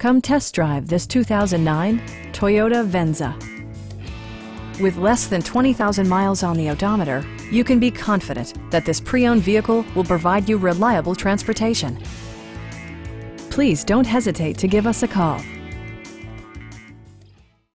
Come test drive this 2009 Toyota Venza. With less than 20,000 miles on the odometer, you can be confident that this pre-owned vehicle will provide you reliable transportation. Please don't hesitate to give us a call.